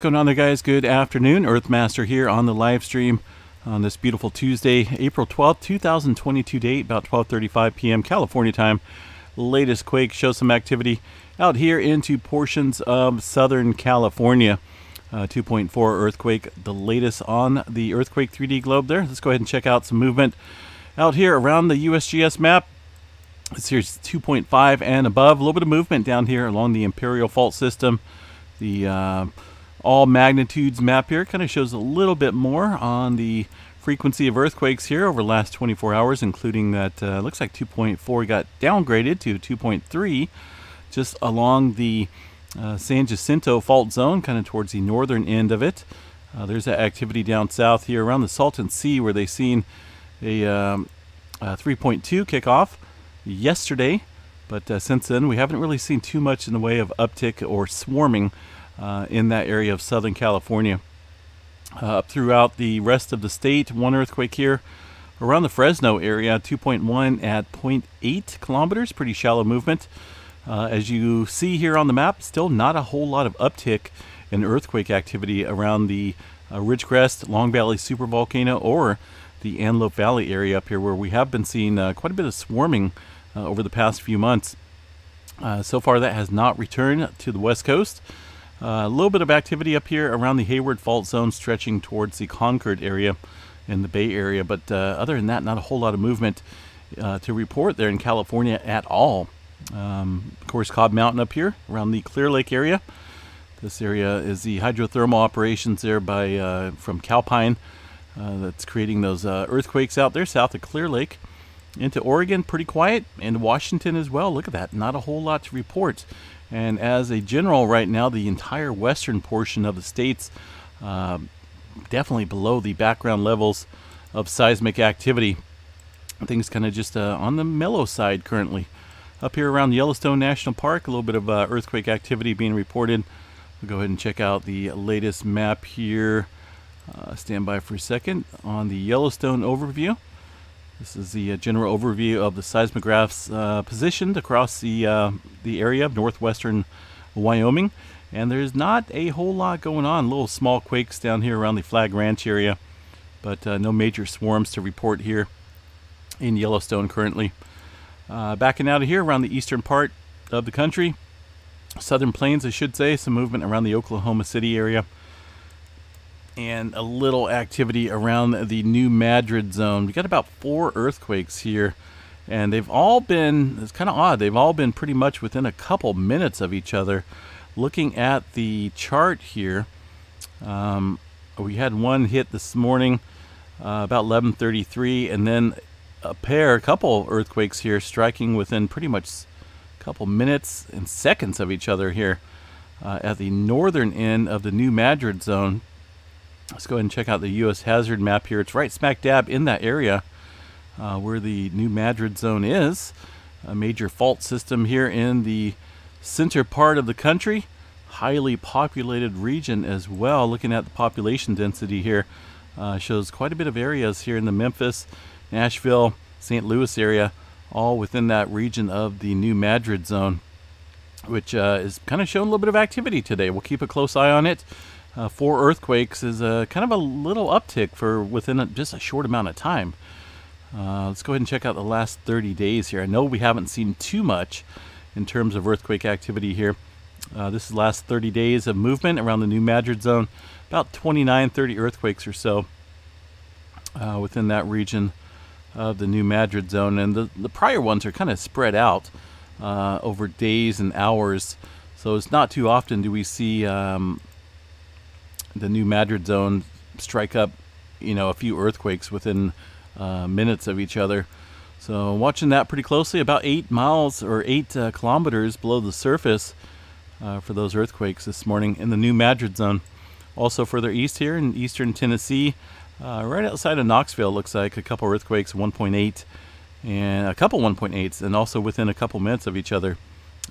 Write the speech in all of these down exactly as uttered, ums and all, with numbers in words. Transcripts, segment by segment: What's going on there, guys? Good afternoon. Earthmaster here on the live stream on this beautiful Tuesday, April twelfth, two thousand twenty-two date, about twelve thirty-five p m California time. Latest quake shows some activity out here into portions of Southern California. Uh, two point four earthquake, the latest on the earthquake three D globe there. Let's go ahead and check out some movement out here around the U S G S map. This here's two point five and above. A little bit of movement down here along the Imperial Fault System. The uh, all magnitudes map here kind of shows a little bit more on the frequency of earthquakes here over the last twenty-four hours, including that uh, looks like two point four got downgraded to two point three just along the uh, San Jacinto Fault Zone, kind of towards the northern end of it. Uh, there's that activity down south here around the Salton Sea, where they seen a, um, a three point two kickoff yesterday, but uh, since then we haven't really seen too much in the way of uptick or swarming Uh, in that area of Southern California. Uh, throughout the rest of the state, one earthquake here around the Fresno area, two point one at zero point eight kilometers, pretty shallow movement. Uh, as you see here on the map, still not a whole lot of uptick in earthquake activity around the uh, Ridgecrest Long Valley Supervolcano or the Antelope Valley area up here, where we have been seeing uh, quite a bit of swarming uh, over the past few months. Uh, so far that has not returned to the west coast. A uh, little bit of activity up here around the Hayward Fault Zone, stretching towards the Concord area in the Bay Area. But uh, other than that, not a whole lot of movement uh, to report there in California at all. Um, of course, Cobb Mountain up here around the Clear Lake area. This area is the hydrothermal operations there by uh, from Calpine uh, that's creating those uh, earthquakes out there south of Clear Lake. Into Oregon, pretty quiet, and Washington as well. Look at that, not a whole lot to report. And as a general right now, the entire western portion of the states uh, definitely below the background levels of seismic activity. Things kind of just uh, on the mellow side currently. Up here around Yellowstone National Park, a little bit of uh, earthquake activity being reported. We'll go ahead and check out the latest map here. Uh, stand by for a second on the Yellowstone overview. This is the uh, general overview of the seismographs uh, positioned across the uh, the area of northwestern Wyoming. And there's not a whole lot going on. Little small quakes down here around the Flag Ranch area, but uh, no major swarms to report here in Yellowstone currently. Uh, backing out of here around the eastern part of the country, southern plains I should say, some movement around the Oklahoma City area. And a little activity around the New Madrid Zone. We got about four earthquakes here, and they've all been, it's kind of odd, they've all been pretty much within a couple minutes of each other. Looking at the chart here, um, we had one hit this morning uh, about eleven thirty-three, and then a pair, a couple earthquakes here striking within pretty much a couple minutes and seconds of each other here uh, at the northern end of the New Madrid Zone. Let's go ahead and check out the U S hazard map here. It's right smack dab in that area uh, where the New Madrid Zone is. A major fault system here in the center part of the country. Highly populated region as well. Looking at the population density here, uh, shows quite a bit of areas here in the Memphis, Nashville, Saint Louis area, all within that region of the New Madrid Zone, which uh, is kind of showing a little bit of activity today. We'll keep a close eye on it. Uh, four earthquakes is a kind of a little uptick for within a, just a short amount of time. Uh, let's go ahead and check out the last thirty days here. I know we haven't seen too much in terms of earthquake activity here. Uh, this is the last thirty days of movement around the New Madrid Zone. About twenty-nine, thirty earthquakes or so uh, within that region of the New Madrid Zone. And the, the prior ones are kind of spread out uh, over days and hours. So it's not too often do we see Um, the New Madrid Zone strike up, you know, a few earthquakes within uh, minutes of each other. So watching that pretty closely, about eight miles or eight uh, kilometers below the surface uh, for those earthquakes this morning in the New Madrid Zone. Also further east here in eastern Tennessee, uh, right outside of Knoxville, looks like a couple earthquakes, one point eight and a couple one point eights, and also within a couple minutes of each other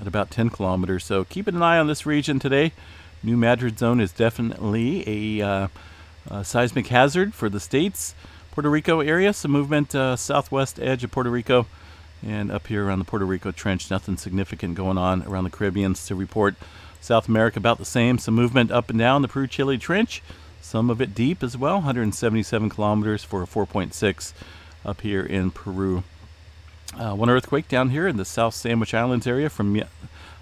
at about ten kilometers. So keeping an eye on this region today. New Madrid Zone is definitely a, uh, a seismic hazard for the states. Puerto Rico area, some movement uh, southwest edge of Puerto Rico, and up here around the Puerto Rico Trench, nothing significant going on around the Caribbeans to report. South America about the same. Some movement up and down the Peru Chile Trench, some of it deep as well, one hundred seventy-seven kilometers for a four point six up here in Peru. Uh, one earthquake down here in the South Sandwich Islands area from,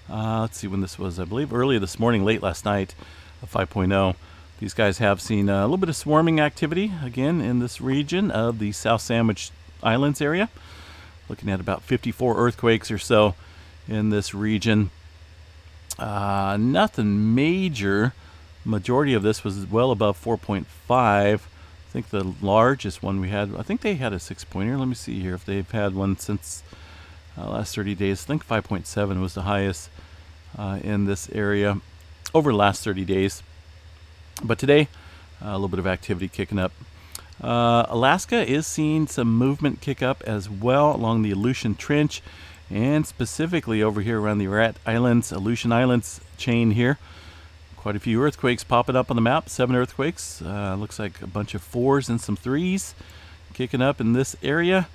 uh, let's see when this was, I believe early this morning, late last night, a five point oh. These guys have seen a little bit of swarming activity, again, in this region of the South Sandwich Islands area. Looking at about fifty-four earthquakes or so in this region. Uh, nothing major. Majority of this was well above four point five. I think the largest one we had, I think they had a six-pointer. Let me see here if they've had one since uh, last thirty days. I think five point seven was the highest uh, in this area over the last thirty days. But today, uh, a little bit of activity kicking up. Uh, Alaska is seeing some movement kick up as well along the Aleutian Trench, and specifically over here around the Rat Islands, Aleutian Islands chain here. Quite a few earthquakes popping up on the map, seven earthquakes. Uh, looks like a bunch of fours and some threes kicking up in this area.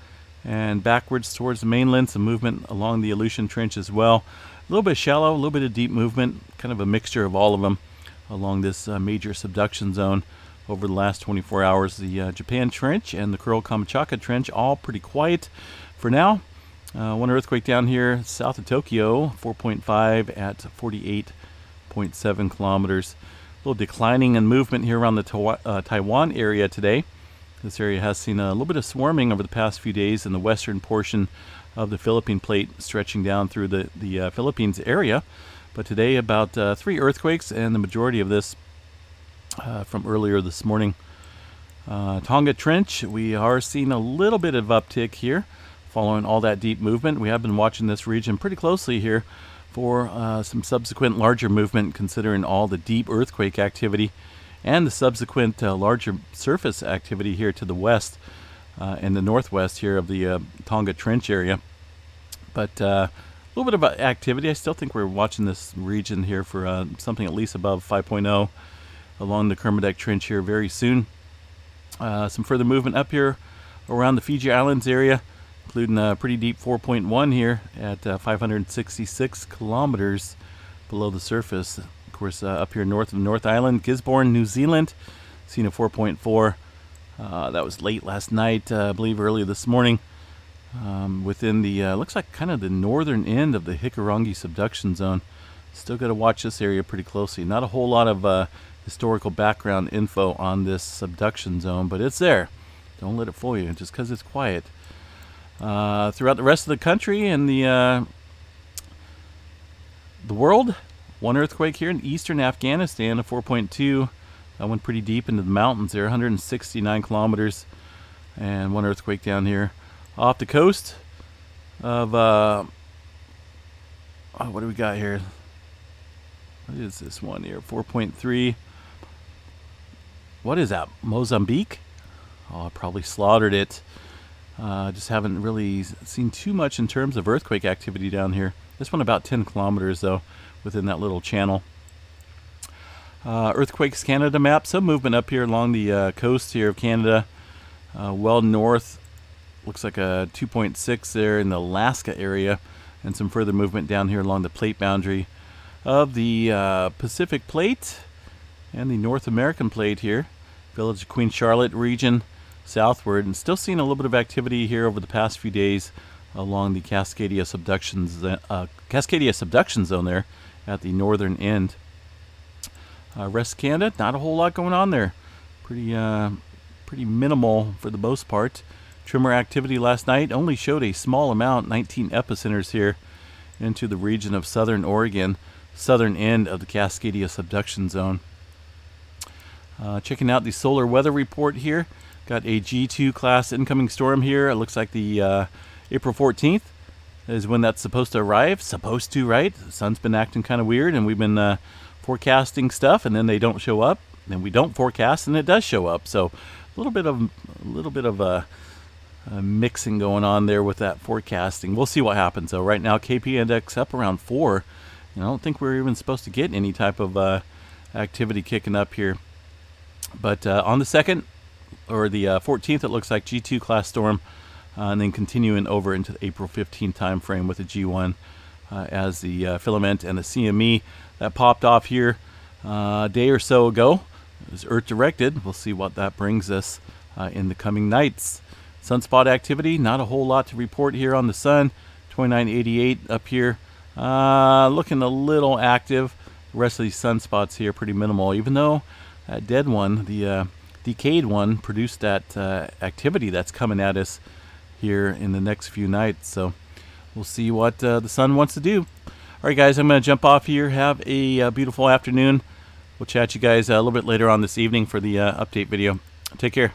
And backwards towards the mainland, some movement along the Aleutian Trench as well. A little bit shallow, a little bit of deep movement, kind of a mixture of all of them along this uh, major subduction zone. Over the last twenty-four hours, the uh, Japan Trench and the Kuril Kamchatka Trench, all pretty quiet for now. Uh, one earthquake down here south of Tokyo, four point five at forty-eight point seven kilometers. A little declining in movement here around the Ta uh, Taiwan area today. This area has seen a little bit of swarming over the past few days in the western portion of the Philippine plate, stretching down through the, the uh, Philippines area. But today, about uh, three earthquakes, and the majority of this Uh, from earlier this morning. uh, Tonga Trench, we are seeing a little bit of uptick here following all that deep movement. We have been watching this region pretty closely here for uh, some subsequent larger movement, considering all the deep earthquake activity and the subsequent uh, larger surface activity here to the west uh, and the northwest here of the uh, Tonga Trench area. But uh, a little bit of activity. I still think we're watching this region here for uh, something at least above five point oh along the Kermadec Trench here very soon. Uh, some further movement up here around the Fiji Islands area, including a pretty deep four point one here at uh, five hundred sixty-six kilometers below the surface. Of course, uh, up here north of North Island, Gisborne, New Zealand, seen a four point four. Uh, that was late last night, uh, I believe early this morning, um, within the, uh, looks like kind of the northern end of the Hikurangi subduction zone. Still got to watch this area pretty closely. Not a whole lot of uh, historical background info on this subduction zone, but it's there. Don't let it fool you just because it's quiet. Uh, throughout the rest of the country and the uh, the world, one earthquake here in eastern Afghanistan, a four point two. That went pretty deep into the mountains there, one hundred sixty-nine kilometers. And one earthquake down here off the coast of, uh, oh, what do we got here? What is this one here? four point three. What is that? Mozambique? Oh, I probably slaughtered it. I uh, just haven't really seen too much in terms of earthquake activity down here. This one about ten kilometers, though, within that little channel. Uh, Earthquakes Canada map. Some movement up here along the uh, coast here of Canada. Uh, well north. Looks like a two point six there in the Alaska area. And some further movement down here along the plate boundary of the uh, Pacific plate and the North American plate here. Village of Queen Charlotte region southward, and still seeing a little bit of activity here over the past few days along the Cascadia subduction, uh, Cascadia subduction zone there at the northern end. Uh, rest of Canada, not a whole lot going on there. Pretty, uh, pretty minimal for the most part. Tremor activity last night only showed a small amount, nineteen epicenters here into the region of southern Oregon, southern end of the Cascadia subduction zone. Uh, checking out the solar weather report here. Got a G two class incoming storm here. It looks like the uh, April fourteenth is when that's supposed to arrive. Supposed to, right? The sun's been acting kind of weird, and we've been uh, forecasting stuff, and then they don't show up. Then we don't forecast, and it does show up. So a little bit of a little bit of uh, uh, mixing going on there with that forecasting. We'll see what happens, though. Right now, K P index up around four. And I don't think we're even supposed to get any type of uh, activity kicking up here. But uh, on the second, or the uh, fourteenth, it looks like G two class storm, uh, and then continuing over into the April fifteenth time frame with a G one uh, as the uh, filament and the C M E that popped off here uh, a day or so ago. It was Earth directed. We'll see what that brings us uh, in the coming nights. Sunspot activity, not a whole lot to report here on the sun. twenty-nine eighty-eight up here, uh, looking a little active. The rest of these sunspots here pretty minimal, even though that dead one, the uh, decayed one, produced that uh, activity that's coming at us here in the next few nights. So we'll see what uh, the sun wants to do. All right, guys, I'm going to jump off here. Have a uh, beautiful afternoon. We'll chat you guys uh, a little bit later on this evening for the uh, update video. Take care.